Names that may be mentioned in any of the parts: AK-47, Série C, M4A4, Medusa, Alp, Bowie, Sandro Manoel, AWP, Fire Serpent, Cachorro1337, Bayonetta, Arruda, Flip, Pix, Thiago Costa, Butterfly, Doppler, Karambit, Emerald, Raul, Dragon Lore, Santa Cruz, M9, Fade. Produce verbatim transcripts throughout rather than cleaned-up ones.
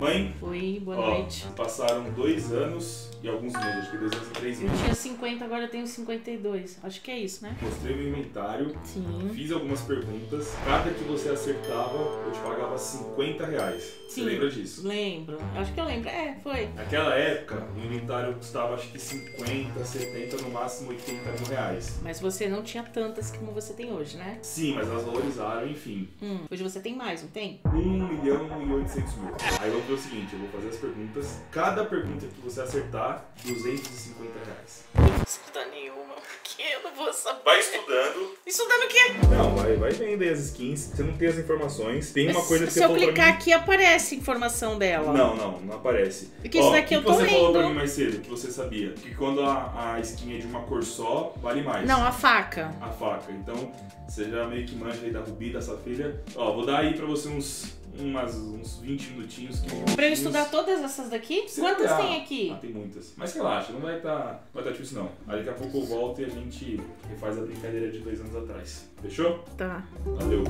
Mãe? Oi, boa ó, noite. Passaram dois anos e alguns meses, acho que dois anos e três meses. Eu tinha cinquenta, agora eu tenho cinquenta e dois. Acho que é isso, né? Mostrei meu inventário, sim, fiz algumas perguntas. Cada que você acertava, eu te pagava cinquenta reais. Sim, você lembra disso? Lembro. Acho que eu lembro. É, foi. Naquela época, o inventário custava acho que cinquenta, setenta, no máximo oitenta mil reais. Mas você não tinha tantas como você tem hoje, né? Sim, mas elas valorizaram, enfim. Hum, hoje você tem mais, não tem? um milhão e oitocentos mil. Aí vamos fazer o seguinte, eu vou fazer as perguntas. Cada pergunta que você acertar, duzentos e cinquenta reais. Eu não vou acertar nenhuma, porque eu não vou saber. Vai estudando. Estudando o quê? Não, vai, vai vendo aí as skins. Você não tem as informações. Tem uma coisa que você falou pra mim. Se eu clicar aqui, aparece a informação dela. Não, não, não aparece. Porque isso daqui eu tô lendo. O que você falou pra mim mais cedo, que você sabia? Que quando a, a skin é de uma cor só, vale mais. Não, a faca. A faca. Então, você já meio que manja aí da rubi, da safira. Ó, vou dar aí pra você uns... Umas, uns vinte minutinhos. Que pra eu estudar todas essas daqui? Sei quantas lá tem aqui? Ah, tem muitas. Mas relaxa, não vai estar vai tá difícil não. Aí daqui a pouco eu volto e a gente refaz a brincadeira de dois anos atrás. Fechou? Tá. Valeu.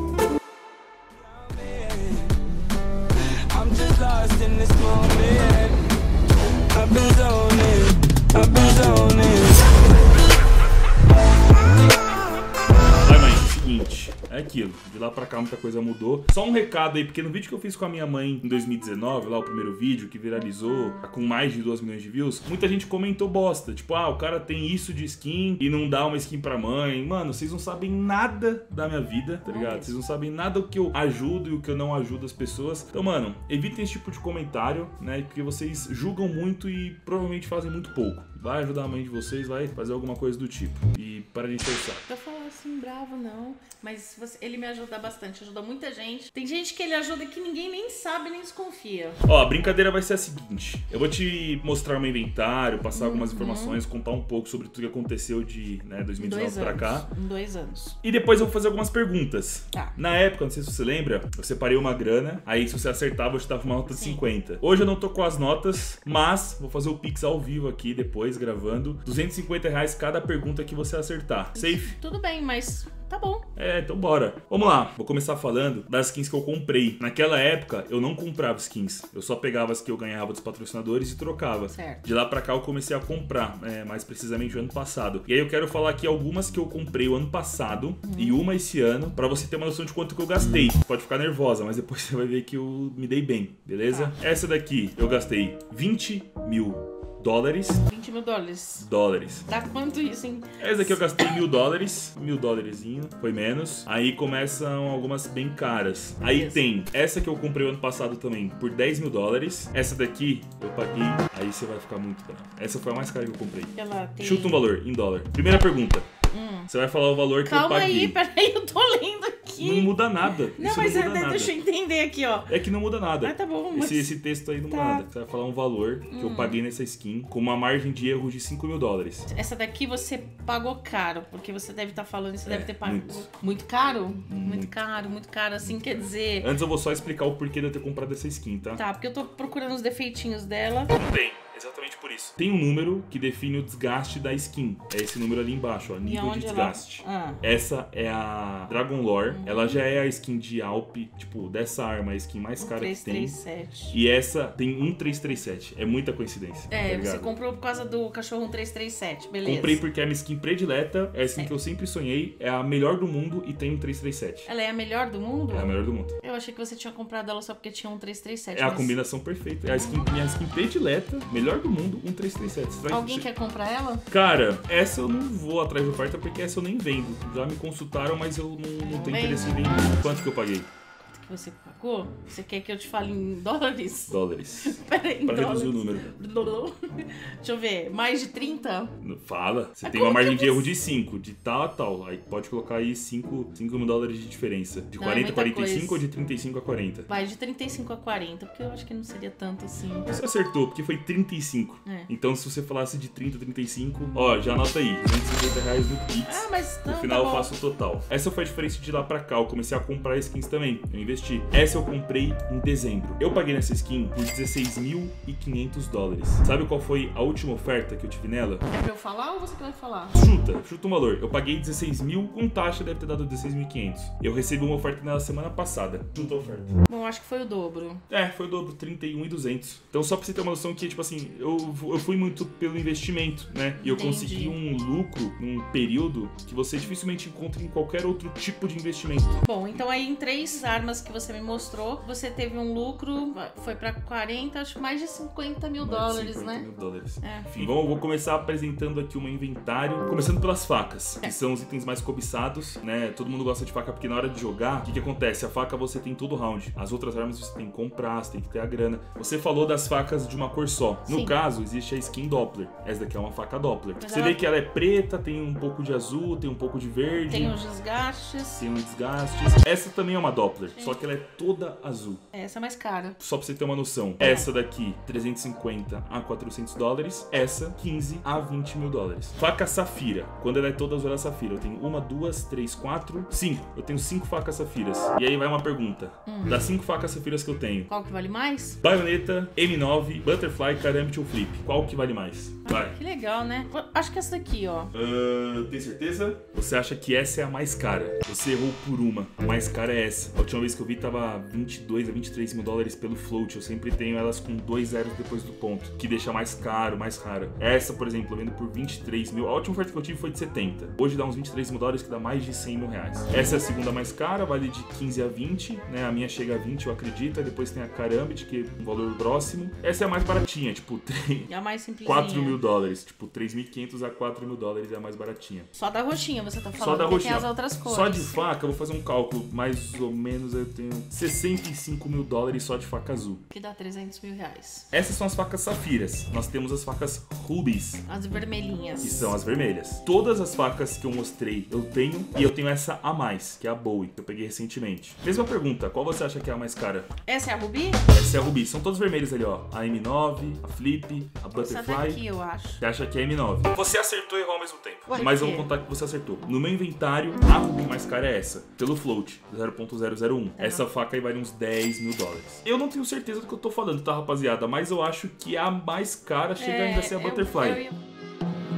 Vai, mãe. Seguinte. É aquilo, de lá pra cá muita coisa mudou. Só um recado aí, porque no vídeo que eu fiz com a minha mãe em dois mil e dezenove, lá o primeiro vídeo que viralizou, com mais de duas milhões de views, muita gente comentou bosta, tipo, ah, o cara tem isso de skin e não dá uma skin pra mãe. Mano, vocês não sabem nada da minha vida, tá ligado? Vocês não sabem nada o que eu ajudo e o que eu não ajudo as pessoas. Então, mano, evitem esse tipo de comentário, né, porque vocês julgam muito e provavelmente fazem muito pouco. Vai ajudar a mãe de vocês, vai fazer alguma coisa do tipo. E para de pensar. Não tô falando assim, bravo não, mas você, ele me ajuda bastante, ajuda muita gente. Tem gente que ele ajuda que ninguém nem sabe, nem desconfia. Ó, a brincadeira vai ser a seguinte. Eu vou te mostrar o meu inventário, passar uhum. algumas informações, contar um pouco sobre tudo que aconteceu de né, dois mil e dezenove para cá. Em dois anos. E depois eu vou fazer algumas perguntas. Tá. Na época, não sei se você lembra, eu separei uma grana, aí se você acertava, eu te dava uma nota de cinquenta. Hoje eu não tô com as notas, mas vou fazer o Pix ao vivo aqui depois, gravando, duzentos e cinquenta reais cada pergunta que você acertar. Safe? Tudo bem, mas tá bom. É, então bora. Vamos lá. Vou começar falando das skins que eu comprei. Naquela época, eu não comprava skins. Eu só pegava as que eu ganhava dos patrocinadores e trocava. Certo. De lá pra cá, eu comecei a comprar, é, mais precisamente o ano passado. E aí eu quero falar aqui algumas que eu comprei o ano passado hum. e uma esse ano, pra você ter uma noção de quanto que eu gastei. Hum. Pode ficar nervosa, mas depois você vai ver que eu me dei bem, beleza? Tá. Essa daqui, eu gastei vinte mil dólares. vinte mil dólares. Dólares. Dá quanto isso, hein? Essa daqui eu gastei mil dólares. Mil dólarzinho. Foi menos. Aí começam algumas bem caras. Aí isso. Tem essa que eu comprei ano passado também por dez mil dólares. Essa daqui eu paguei. Aí você vai ficar muito bravo. Essa foi a mais cara que eu comprei. Ela tem... Chuta um valor em dólar. Primeira pergunta. Hum. Você vai falar o valor que Calma eu paguei. Calma aí, peraí, eu tô lendo aqui. Não muda nada. Não, isso mas não muda é, nada. Deixa eu entender aqui, ó. É que não muda nada. Ah, tá bom. Mas... Esse, esse texto aí não tá. muda nada. Você vai falar um valor hum. que eu paguei nessa skin com uma margem de erro de cinco mil dólares. Essa daqui você pagou caro, porque você deve estar tá falando isso, é, deve ter pago muito, muito caro? Muito. muito caro, muito caro, assim, muito quer caro. dizer... Antes eu vou só explicar o porquê de eu ter comprado essa skin, tá? Tá, porque eu tô procurando os defeitinhos dela. Não tem. Exatamente por isso. Tem um número que define o desgaste da skin. É esse número ali embaixo, ó. Nível de desgaste. Ela... Ah. Essa é a Dragon Lore. Uhum. Ela já é a skin de Alp, tipo, dessa arma, a skin mais cara que tem. três três sete. E essa tem um três três sete. É muita coincidência. É, tá, você comprou por causa do cachorro um três três sete, beleza. Comprei porque é a minha skin predileta, é a skin é. que eu sempre sonhei, é a melhor do mundo e tem um três três sete. Ela é a melhor do mundo? É a melhor do mundo. Eu achei que você tinha comprado ela só porque tinha um três três sete. É mas... a combinação perfeita. É a skin, minha skin predileta, melhor do mundo, um três três sete. Alguém quer comprar ela? Cara, essa eu não vou atrás de oferta porque essa eu nem vendo. Já me consultaram, mas eu não, não tenho interesse em vender. Quanto que eu paguei? Quanto que você pagou? Você quer que eu te fale em dólares? Dólares. Peraí, pra dólares. reduzir o número. Deixa eu ver. Mais de trinta? Fala. Você Mas tem uma margem de erro de cinco, de tal a tal. Aí pode colocar aí cinco mil dólares de diferença. De quarenta a quarenta e cinco ou de trinta e cinco a quarenta? Vai de trinta e cinco a quarenta, porque eu acho que não seria tanto assim. Você acertou, porque foi trinta e cinco. É. Então se você falasse de trinta, trinta e cinco, ó, já anota aí. duzentos e cinquenta reais no Pix. Ah, mas não, no final tá eu faço o total. Essa foi a diferença de lá pra cá. Eu comecei a comprar skins também. Eu investi investir. Essa eu comprei em dezembro. Eu paguei nessa skin por dezesseis mil e quinhentos dólares. Sabe qual foi a última oferta que eu tive nela? É pra eu falar ou você que vai falar? Chuta, chuta um valor. Eu paguei dezesseis mil, com taxa deve ter dado dezesseis mil e quinhentos. Eu recebi uma oferta nela semana passada. Chuta a oferta. Bom, acho que foi o dobro. É, foi o dobro, trinta e um mil e duzentos. Então só pra você ter uma noção que, tipo assim, eu, eu fui muito pelo investimento, né? E eu Entendi. consegui um lucro num período que você dificilmente encontra em qualquer outro tipo de investimento. Bom, então aí em três armas que você me mostrou, você teve um lucro, foi pra quarenta, acho mais de cinquenta mil dólares, né? cinquenta mil dólares. É. Enfim, bom, eu vou começar apresentando aqui o meu inventário, começando pelas facas, que são os itens mais cobiçados, né? Todo mundo gosta de faca porque na hora de jogar, o que que acontece? A faca você tem todo round, as outras armas você tem que comprar, você tem que ter a grana. Você falou das facas de uma cor só. No Sim. caso, existe a skin Doppler. Essa daqui é uma faca Doppler. Mas você ela... vê que ela é preta, tem um pouco de azul, tem um pouco de verde. Tem uns desgastes. Tem uns desgastes. Essa também é uma Doppler, Sim. só que ela é toda azul. Essa é mais cara. Só pra você ter uma noção. É. Essa daqui, trezentos e cinquenta a quatrocentos dólares. Essa, quinze a vinte mil dólares. Faca Safira. Quando ela é toda azul, ela é Safira. Eu tenho uma, duas, três, quatro, cinco. Eu tenho cinco facas Safiras. E aí vai uma pergunta. Hum. Das cinco facas Safiras que eu tenho, qual que vale mais? Bayonetta, M nove, Butterfly, Karambit ou Flip. Qual que vale mais? Vai. Que legal, né? Acho que essa daqui, ó. Uh, tem certeza? Você acha que essa é a mais cara? Você errou por uma. A mais cara é essa. A última vez que eu vi tava vinte e dois a vinte e três mil dólares pelo float. Eu sempre tenho elas com dois zeros depois do ponto, que deixa mais caro, mais rara. Essa, por exemplo, eu vendo por vinte e três mil. A última oferta que eu tive foi de setenta. Hoje dá uns vinte e três mil dólares, que dá mais de cem mil reais. Essa é a segunda mais cara, vale de quinze a vinte, né? A minha chega a vinte, eu acredito. Depois tem a Karambit, que é um valor próximo. Essa é a mais baratinha, tipo, tem... É a mais simplesinha. quatro mil dólares, tipo, três mil e quinhentos a quatro mil dólares é a mais baratinha. Só da roxinha você tá falando, só da roxinha. Tem as outras cores. Só de faca, eu vou fazer um cálculo, mais ou menos eu tenho sessenta e cinco mil dólares só de faca azul. Que dá trezentos mil reais. Essas são as facas safiras. Nós temos as facas rubis. As vermelhinhas. Que são as vermelhas. Todas as facas que eu mostrei eu tenho, e eu tenho essa a mais, que é a Bowie, que eu peguei recentemente. Mesma pergunta, qual você acha que é a mais cara? Essa é a rubi? Essa é a rubi. São todas vermelhas ali, ó. A M nove, a Flip, a Butterfly. Essa daqui, eu acho. Você acha que é M nove. Você acertou e errou ao mesmo tempo. Ué, mas vamos contar que você acertou. No meu inventário, a rubi mais cara é essa. Pelo float, zero ponto zero zero um. Uhum. Essa faca aí vale uns dez mil dólares. Eu não tenho certeza do que eu tô falando, tá, rapaziada? Mas eu acho que a mais cara chega é, ainda a ser a eu, Butterfly. Eu, eu...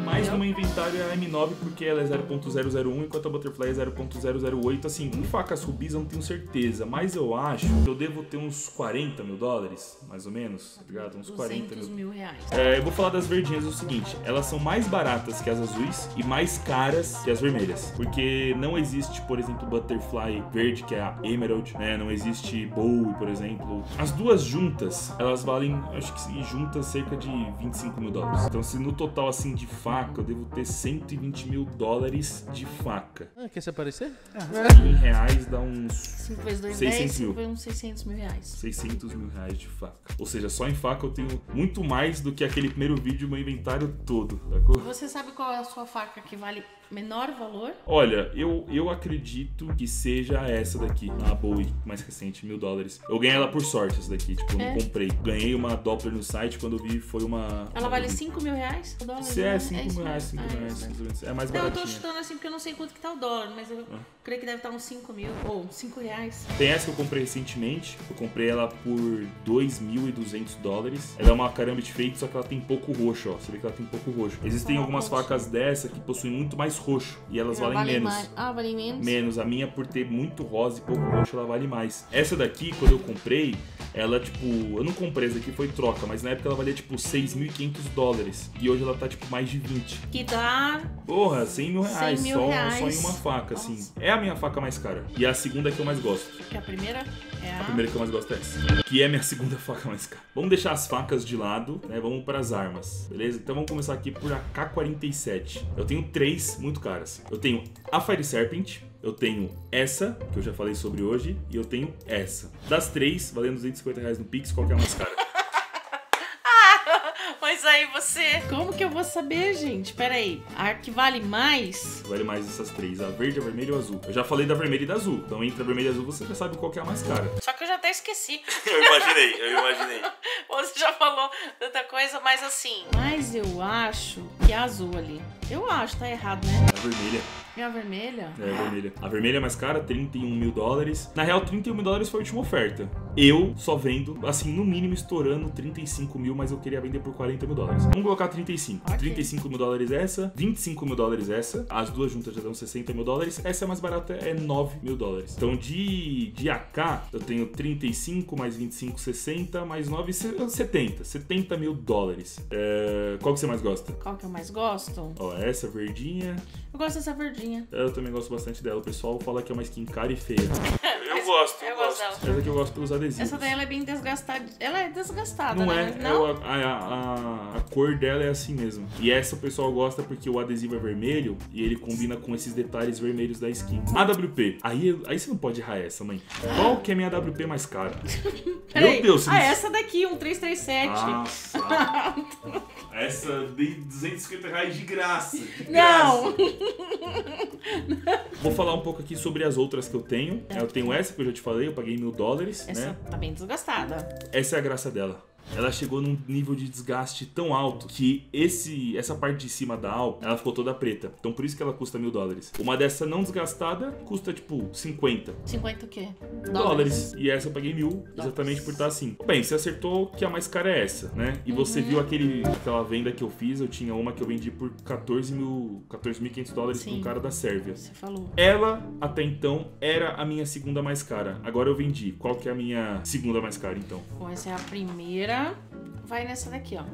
Mais no meu inventário é a M nove, porque ela é zero ponto zero zero um, enquanto a Butterfly é zero ponto zero zero oito. Assim, em facas rubis eu não tenho certeza, mas eu acho que eu devo ter uns quarenta mil dólares, mais ou menos, tá ligado? Uns quarenta mil reais. É, eu vou falar das verdinhas o seguinte, elas são mais baratas que as azuis e mais caras que as vermelhas, porque não existe, por exemplo, Butterfly verde, que é a Emerald, né? Não existe Bowie, por exemplo. As duas juntas, elas valem, acho que juntas, cerca de vinte e cinco mil dólares. Então, se no total, assim, de faca, eu devo ter cento e vinte mil dólares de faca. Ah, quer se aparecer? Ah. Em reais dá uns cinco vezes dois, seiscentos mil. Foi uns seiscentos mil reais. seiscentos mil reais de faca. Ou seja, só em faca eu tenho muito mais do que aquele primeiro vídeo, meu inventário todo. Sacou? Você sabe qual é a sua faca que vale menor valor? Olha, eu, eu acredito que seja essa daqui, a Bowie, mais recente, mil dólares. Eu ganhei ela por sorte, essa daqui, tipo, eu é. não comprei. Ganhei uma Doppler no site, quando eu vi foi uma... Ela vale cinco mil reais? O dólar, se é, cinco mil reais, cinco mil reais. É mais baratinha. Não, eu tô chutando assim, porque eu não sei quanto que tá o dólar, mas eu ah. creio que deve estar uns cinco mil, ou cinco reais. Tem essa que eu comprei recentemente, eu comprei ela por dois mil e duzentos dólares. Ela é uma Karambit Fade, só que ela tem pouco roxo, ó. Você vê que ela tem pouco roxo. Existem ah, algumas roxo. facas dessa que possuem muito mais roxo, e elas ela valem vale menos. Mais. Ah, valem menos? Menos. A minha, por ter muito rosa e pouco roxo, ela vale mais. Essa daqui, quando eu comprei, ela, tipo... Eu não comprei, essa aqui foi troca, mas na época ela valia, tipo, seis mil e quinhentos dólares. E hoje ela tá, tipo, mais de vinte. Que dá... Porra, cem mil reais. cem mil só, reais. Só em uma faca, Nossa. assim. É a minha faca mais cara. E a segunda que eu mais gosto. Que a primeira... É. A primeira que eu mais gosto é essa, que é minha segunda faca mais cara. Vamos deixar as facas de lado, né? Vamos para as armas, beleza? Então vamos começar aqui por A K quarenta e sete. Eu tenho três muito caras. Eu tenho a Fire Serpent, eu tenho essa, que eu já falei sobre hoje, e eu tenho essa. Das três, valendo duzentos e cinquenta reais no Pix, qual que é a mais cara? Mas aí você... Como que eu vou saber, gente? Pera aí. A que vale mais... Vale mais essas três. A verde, a vermelha e o azul. Eu já falei da vermelha e da azul. Então, entre a vermelha e a azul, você já sabe qual que é a mais cara. Só que eu já até esqueci. Eu imaginei, eu imaginei. Você já falou tanta coisa, mas assim... Mas eu acho que é azul ali. Eu acho, tá errado, né? A vermelha. E a vermelha? É, a vermelha. A vermelha é mais cara, trinta e um mil dólares. Na real, trinta e um mil dólares foi a última oferta. Eu só vendo, assim, no mínimo, estourando trinta e cinco mil, mas eu queria vender por quarenta mil dólares. Vamos colocar trinta e cinco. Okay. trinta e cinco mil dólares essa, vinte e cinco mil dólares essa. As duas juntas já dão sessenta mil dólares. Essa é mais barata, é nove mil dólares. Então, de, de A K, eu tenho trinta e cinco mais vinte e cinco, sessenta, mais nove, setenta. setenta mil dólares. É, qual que você mais gosta? Qual que eu mais gosto? Ó, essa verdinha. Eu gosto dessa verdinha. Eu também gosto bastante dela. O pessoal fala que é uma skin cara e feia. Eu gosto, eu, eu gosto. gosto. Essa aqui eu gosto pelos adesivos. Essa daí ela é bem desgastada. Ela é desgastada, não né? É, não? É a, a, a, a cor dela é assim mesmo. E essa o pessoal gosta porque o adesivo é vermelho e ele combina com esses detalhes vermelhos da skin. A W P. Aí, aí você não pode errar essa, mãe. Qual que é minha A W P mais cara? Meu Deus. Ah, essa daqui, um trezentos e trinta e sete. Nossa. Essa eu dei duzentos e cinquenta reais de graça. De não. Graça. Vou falar um pouco aqui sobre as outras que eu tenho. Eu tenho essa que eu já te falei, eu paguei mil dólares. Essa né? tá bem desgastada. Essa é a graça dela. Ela chegou num nível de desgaste tão alto que esse, essa parte de cima da Alp, ela ficou toda preta. Então por isso que ela custa mil dólares. Uma dessa não desgastada custa tipo cinquenta. cinquenta o quê? Dólares. dólares. E essa eu paguei mil, dólares. Exatamente por estar assim. Bem, você acertou que a mais cara é essa, né? E uhum. você viu aquele, aquela venda que eu fiz, eu tinha uma que eu vendi por quatorze mil, quatorze mil e quinhentos dólares para um cara da Sérvia. Você falou. Ela, até então, era a minha segunda mais cara. Agora eu vendi. Qual que é a minha segunda mais cara, então? Bom, essa é a primeira. Vai nessa daqui, ó.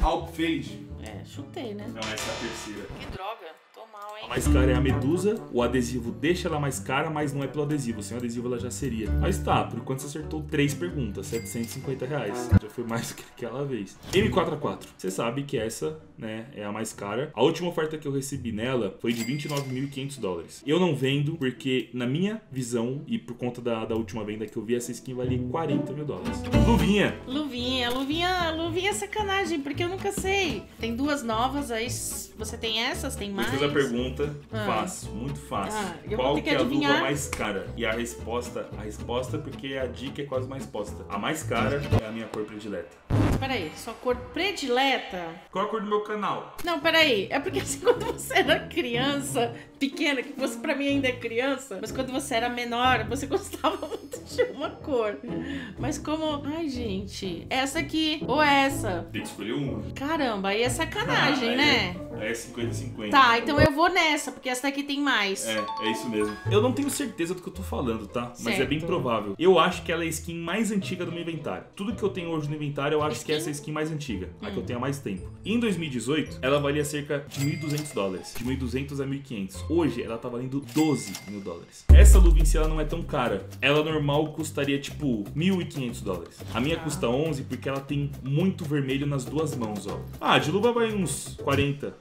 Alp Fade. É, chutei, né? Não, essa é a terceira. Que droga. Tô mal, hein? A mais cara é a Medusa. O adesivo deixa ela mais cara, mas não é pelo adesivo. Sem o adesivo ela já seria. Mas tá, por enquanto você acertou três perguntas. setecentos e cinquenta reais. Já foi mais do que aquela vez. M quatro A quatro. Você sabe que essa, né, é a mais cara. A última oferta que eu recebi nela foi de vinte e nove mil e quinhentos dólares. Eu não vendo porque, na minha visão, e por conta da, da última venda que eu vi, essa skin valia quarenta mil dólares. Luvinha. Luvinha, luvinha, luvinha é sacanagem, porque eu nunca sei. Tem duas novas, aí você tem essas, tem mais? Eu fiz a pergunta, ah. fácil, muito fácil. Ah, Qual que, que é a luva mais cara? E a resposta, a resposta, porque a dica é quase uma resposta. A mais cara é a minha cor predileta. Peraí, sua cor predileta? Qual a cor do meu canal? Não, peraí, é porque assim, quando você era criança, pequena, que você pra mim ainda é criança, mas quando você era menor, você gostava muito de uma cor. Mas como... Ai, gente, essa aqui ou essa? Tem que escolher uma. Caramba, aí é sacanagem, ah, né? É cinquenta e cinquenta. Tá, então eu vou nessa, porque essa daqui tem mais. É, é isso mesmo. Eu não tenho certeza do que eu tô falando, tá? Mas certo. É bem provável. Eu acho que ela é a skin mais antiga do meu inventário. Tudo que eu tenho hoje no inventário, eu acho que é essa skin mais antiga, hum. a que eu tenho há mais tempo. Em dois mil e dezoito, ela valia cerca de mil e duzentos dólares. De mil e duzentos a mil e quinhentos. Hoje, ela tá valendo doze mil dólares. Essa luva em si, ela não é tão cara. Ela normal custaria, tipo, mil e quinhentos dólares. A minha ah. custa onze, porque ela tem muito vermelho nas duas mãos, ó. Ah, de luva vai uns quarenta.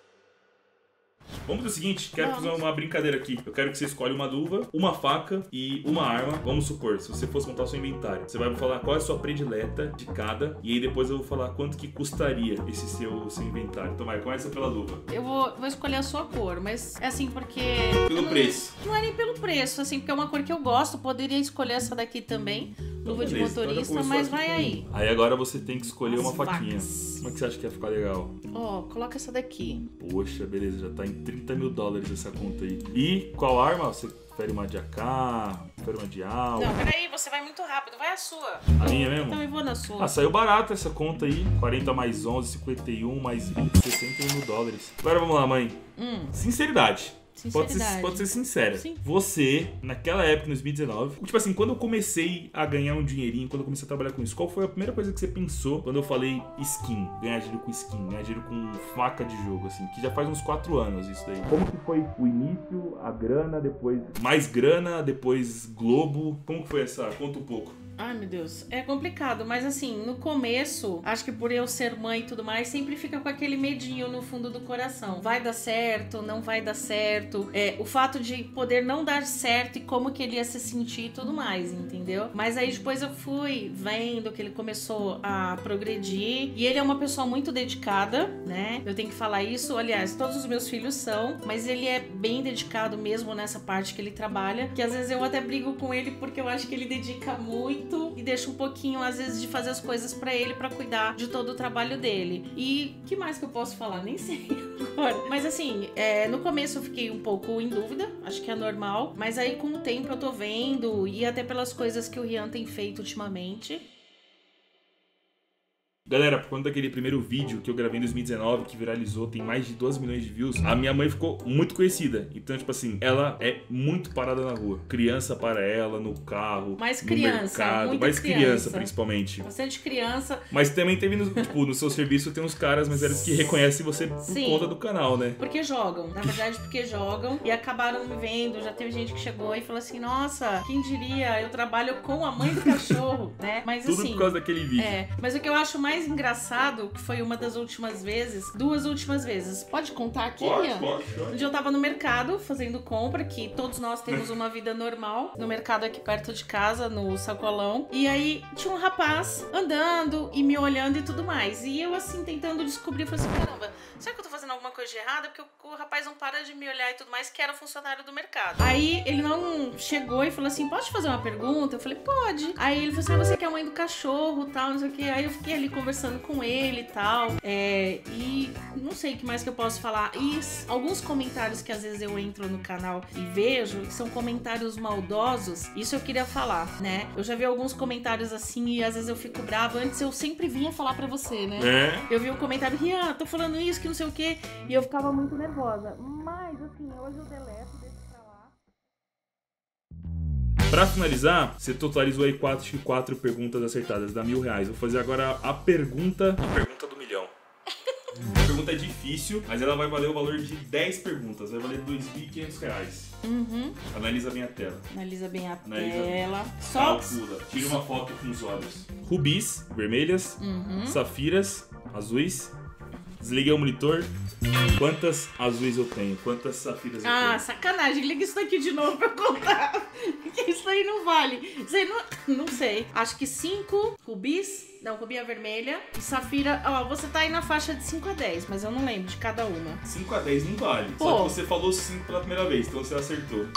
Vamos fazer o seguinte, quero Vamos. fazer uma brincadeira aqui. Eu quero que você escolha uma luva, uma faca e uma arma. Vamos supor, se você fosse montar o seu inventário, você vai me falar qual é a sua predileta de cada. E aí depois eu vou falar quanto que custaria esse seu, seu inventário. Então vai, começa pela luva. Eu vou, vou escolher a sua cor, mas é assim porque... Pelo não, preço. Não é nem pelo preço, assim, porque é uma cor que eu gosto. Poderia escolher essa daqui também. Luva Beleza, de motorista, então mas vai aí. Aí agora você tem que escolher As uma faquinha. Vacas. Como é que você acha que ia ficar legal? Ó, oh, coloca essa daqui. Poxa, beleza, já tá em trinta mil dólares essa conta aí. E qual arma? Você prefere uma de A K, prefere uma de Alp? Não, peraí, você vai muito rápido, vai a sua. A minha mesmo? Eu também vou na sua. Ah, saiu barato essa conta aí. quarenta mais onze, cinquenta e um mais vinte, sessenta e um mil dólares. Agora vamos lá, mãe. Hum. Sinceridade. Pode ser, pode ser sincera. Sim. Você, naquela época, em dois mil e dezenove, tipo assim, quando eu comecei a ganhar um dinheirinho, quando eu comecei a trabalhar com isso, qual foi a primeira coisa que você pensou quando eu falei skin? Ganhar dinheiro com skin, ganhar dinheiro com faca de jogo, assim, que já faz uns quatro anos isso daí. Como que foi o início, a grana, depois mais grana, depois Globo? Como que foi essa? Conta um pouco. Ai, meu Deus, é complicado, mas assim, no começo, acho que por eu ser mãe e tudo mais, sempre fica com aquele medinho no fundo do coração. Vai dar certo, não vai dar certo, é, o fato de poder não dar certo e como que ele ia se sentir e tudo mais, entendeu? Mas aí depois eu fui vendo que ele começou a progredir e ele é uma pessoa muito dedicada, né? Eu tenho que falar isso, aliás, todos os meus filhos são, mas ele é bem dedicado mesmo nessa parte que ele trabalha, que às vezes eu até brigo com ele porque eu acho que ele dedica muito muito e deixa um pouquinho, às vezes, de fazer as coisas pra ele, pra cuidar de todo o trabalho dele. E que mais que eu posso falar? Nem sei agora. Mas assim, é, no começo eu fiquei um pouco em dúvida, acho que é normal, mas aí com o tempo eu tô vendo e até pelas coisas que o Rian tem feito ultimamente. Galera, por conta daquele primeiro vídeo que eu gravei em dois mil e dezenove, que viralizou, tem mais de doze milhões de views, a minha mãe ficou muito conhecida. Então, tipo assim, ela é muito parada na rua. Criança para ela, no carro, mais criança, no mercado, muita mais criança, criança, principalmente. Bastante criança. Mas também teve, no, tipo, no seu serviço tem uns caras mais velhos que reconhecem você por Sim, conta do canal, né? Porque jogam, na verdade porque jogam e acabaram me vendo. Já teve gente que chegou e falou assim, nossa, quem diria, eu trabalho com a mãe do cachorro, né? Mas tudo assim, por causa daquele vídeo. É, mas o que eu acho mais mais engraçado, que foi uma das últimas vezes, duas últimas vezes. Pode contar aqui? Pode, pode, pode. Onde eu tava no mercado, fazendo compra, que todos nós temos uma vida normal, no mercado aqui perto de casa, no Sacolão. E aí, tinha um rapaz andando e me olhando e tudo mais. E eu, assim, tentando descobrir, falei assim, caramba, será que eu tô fazendo alguma coisa de errada? Porque o rapaz não para de me olhar e tudo mais, que era o funcionário do mercado. Aí, ele não chegou e falou assim, posso te fazer uma pergunta? Eu falei, pode. Aí, ele falou assim, ah, você que é a mãe do cachorro, tal, não sei o que. Aí, eu fiquei ali com conversando com ele e tal, é, e não sei o que mais que eu posso falar. E alguns comentários que às vezes eu entro no canal e vejo, que são comentários maldosos, isso eu queria falar, né? Eu já vi alguns comentários assim e às vezes eu fico brava. Antes eu sempre vinha falar pra você, né? É. Eu vi um comentário, Rian, tô falando isso, que não sei o que, e eu ficava muito nervosa. Mas, assim, hoje eu deleto. Pra finalizar, você totalizou aí quatro, quatro perguntas acertadas, dá mil reais. Vou fazer agora a pergunta... A pergunta do milhão. A pergunta é difícil, mas ela vai valer o valor de dez perguntas. Vai valer dois mil e quinhentos reais. Uhum. Analisa bem a tela. Analisa bem a Analisa tela. Bem. Só... Calcula. Tira uma foto com os olhos. Rubis, vermelhas. Uhum. Safiras, azuis. Desliguei o monitor. Quantas azuis eu tenho? Quantas safiras eu ah, tenho? Ah, sacanagem. Liga isso daqui de novo pra eu contar. Porque isso aí não vale. Isso aí não... Não sei. Acho que cinco rubis... Não, rubinha vermelha e safira... Ó, você tá aí na faixa de cinco a dez, mas eu não lembro de cada uma. cinco a dez não vale. Pô. Só que você falou cinco pela primeira vez, então você acertou.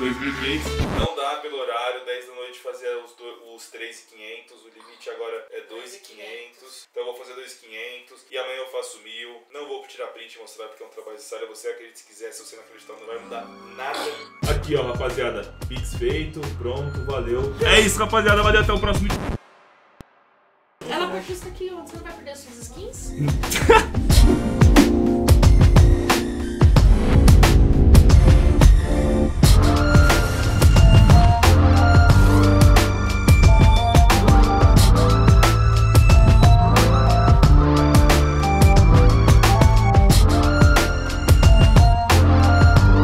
dois mil e quinhentos. Não dá pelo horário, dez da noite fazer os, os três mil e quinhentos. O limite agora é dois mil e quinhentos. Então eu vou fazer dois mil e quinhentos. E amanhã eu faço mil. Não vou tirar print e mostrar porque é um trabalho de sala. Você acredita se quiser, se você não acreditar, não vai mudar nada. Aqui, ó, rapaziada. Pix feito, pronto, valeu. É isso, rapaziada. Valeu, até o próximo vídeo. Ela partiu isso aqui, ó. Você não vai perder as suas skins?